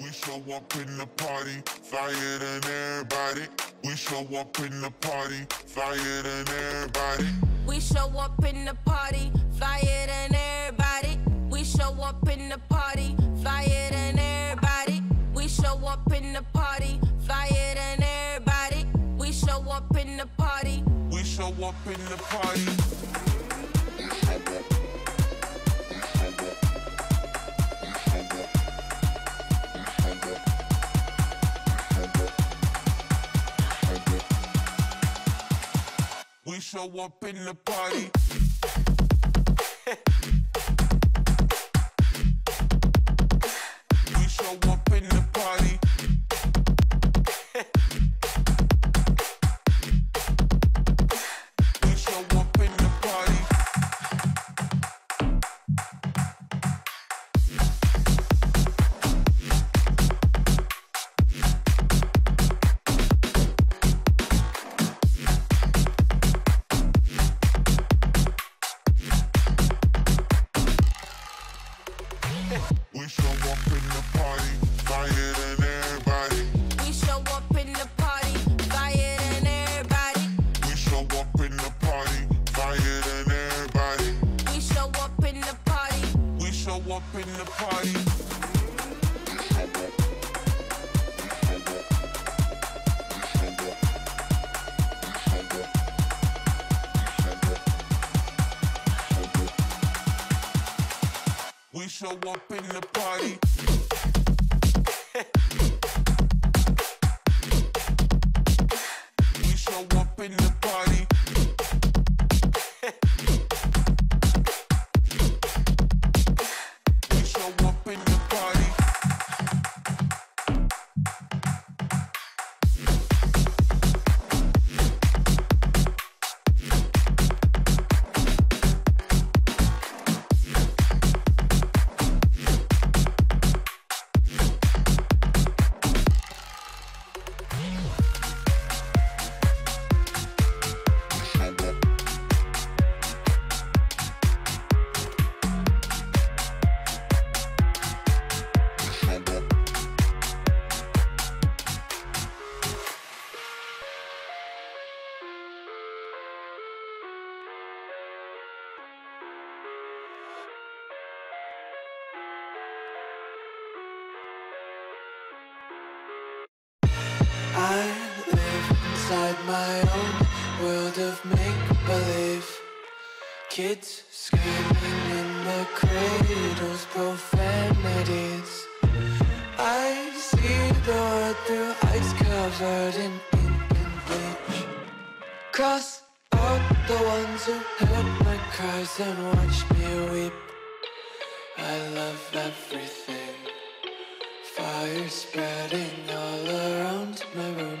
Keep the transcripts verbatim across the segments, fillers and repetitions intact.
We show up in the party, flyer than everybody. We show up in the party, flyer than everybody. We show up in the party, flyer than everybody. We show up in the party, flyer than everybody. We show up in the party, flyer than everybody. We show up in the party. We show up in the party. We show up in the party. We show up in the party. We show up in the party. We show up in the party, flyer than everybody. We show up in the party, flyer than everybody. We show up in the party, flyer than everybody. We show up in the party. We show up in the party. We show up in the party. We show up in the party. We show up in the party. Inside my own world of make-believe, kids screaming in the cradles, profanities. I see the world through ice covered in ink and bleach. Cross out the ones who heard my cries and watched me weep. I love everything. Fire spreading all around my room.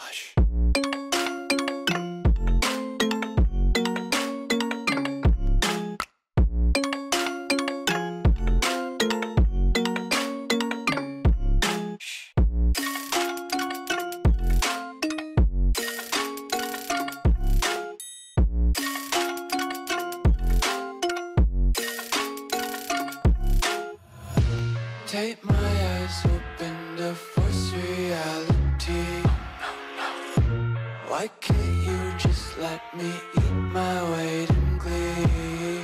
Hush. Take my eyes open to force reality. Why can't you just let me eat my weight in glee?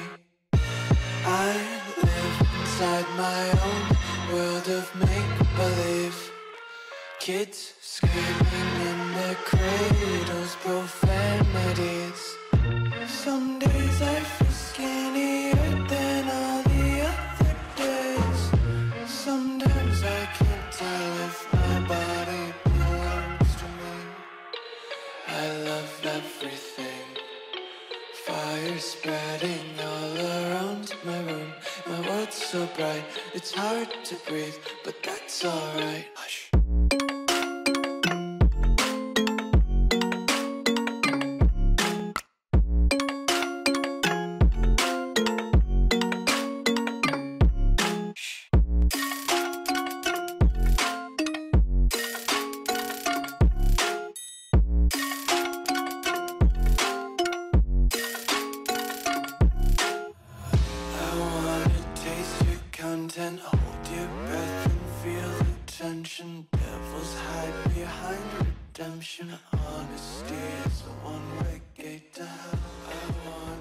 I live inside my own world of make-believe, kids screaming in their cradles, profanities. Some days I feel skinnier than all the other days. Sometimes I can't tell if my body belongs to me. I love everything. Fire spreading all around my room. My world's so bright, it's hard to breathe, but that's alright. Hush. I attention. Devils hide behind redemption. Honesty is a one-way gate to hell. I want